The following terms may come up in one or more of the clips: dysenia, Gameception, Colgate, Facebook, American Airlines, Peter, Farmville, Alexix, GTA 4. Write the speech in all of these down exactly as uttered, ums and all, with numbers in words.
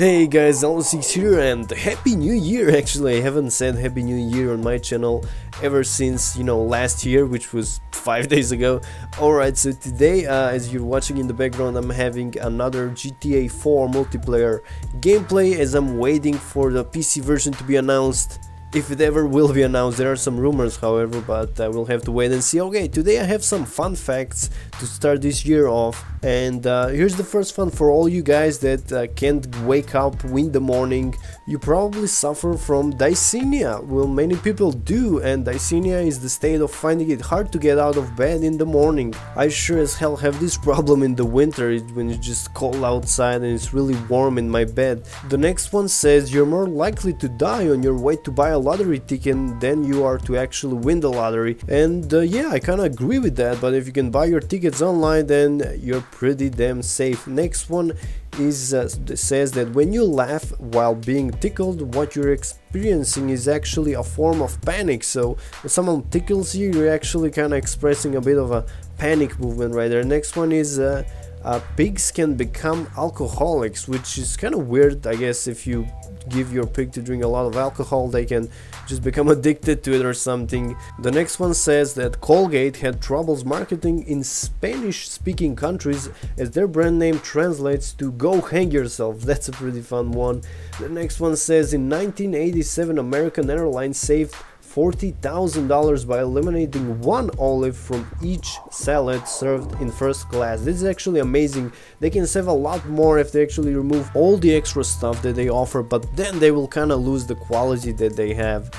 Hey guys, Alexix here, and happy new year. Actually, I haven't said happy new year on my channel ever since, you know, last year, which was five days ago. Alright, so today, uh, as you're watching in the background, I'm having another G T A four multiplayer gameplay as I'm waiting for the P C version to be announced, if it ever will be announced. There are some rumors, however, but I will have to wait and see. Okay, today I have some fun facts to start this year off. And uh, here's the first one for all you guys that uh, can't wake up in the morning. You probably suffer from dysenia. Well, many people do, and dysenia is the state of finding it hard to get out of bed in the morning. I sure as hell have this problem in the winter when it's just cold outside and it's really warm in my bed. The next one says you're more likely to die on your way to buy a lottery ticket than you are to actually win the lottery. And uh, yeah, I kind of agree with that, but if you can buy your tickets online, then you're pretty damn safe. Next one is uh, says that when you laugh while being tickled, what you're experiencing is actually a form of panic. So when someone tickles you, you're actually kind of expressing a bit of a panic movement right there. Next one is uh, uh, pigs can become alcoholics, which is kind of weird, I guess. If you give your pig to drink a lot of alcohol, they can just become addicted to it or something. The next one says that Colgate had troubles marketing in Spanish-speaking countries as their brand name translates to "go hang yourself." That's a pretty fun one. The next one says in nineteen eighty-seven American Airlines saved forty thousand dollars by eliminating one olive from each salad served in first class. This is actually amazing. They can save a lot more if they actually remove all the extra stuff that they offer, but then they will kind of lose the quality that they have.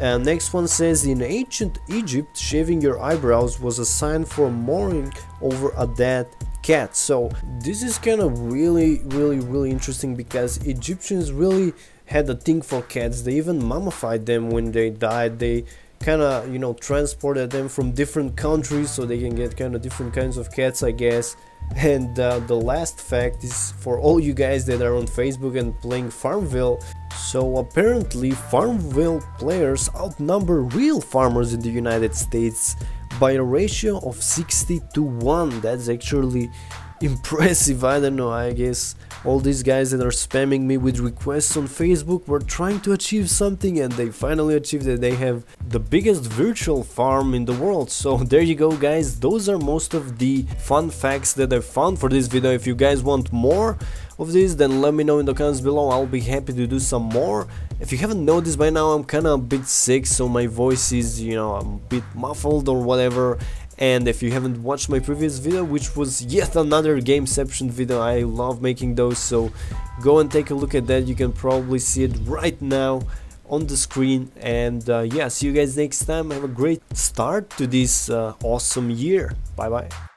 Uh, next one says in ancient Egypt, shaving your eyebrows was a sign for mourning over a dead cat. So this is kind of really, really, really interesting because Egyptians really had a thing for cats. They even mummified them when they died. They kind of, you know, transported them from different countries so they can get kind of different kinds of cats, I guess. And uh, the last fact is for all you guys that are on Facebook and playing Farmville. So apparently Farmville players outnumber real farmers in the United States by a ratio of sixty to one. That's actually impressive. I don't know, I guess all these guys that are spamming me with requests on Facebook were trying to achieve something, and they finally achieved that. They have the biggest virtual farm in the world. So there you go, guys. Those are most of the fun facts that I found for this video. If you guys want more of this, then let me know in the comments below. I'll be happy to do some more. If you haven't noticed by now, I'm kind of a bit sick, so my voice is, you know, a bit muffled or whatever. And if you haven't watched my previous video, which was yet another Gameception video, I love making those, so go and take a look at that. You can probably see it right now on the screen. And uh, yeah, see you guys next time. Have a great start to this uh, awesome year. Bye bye.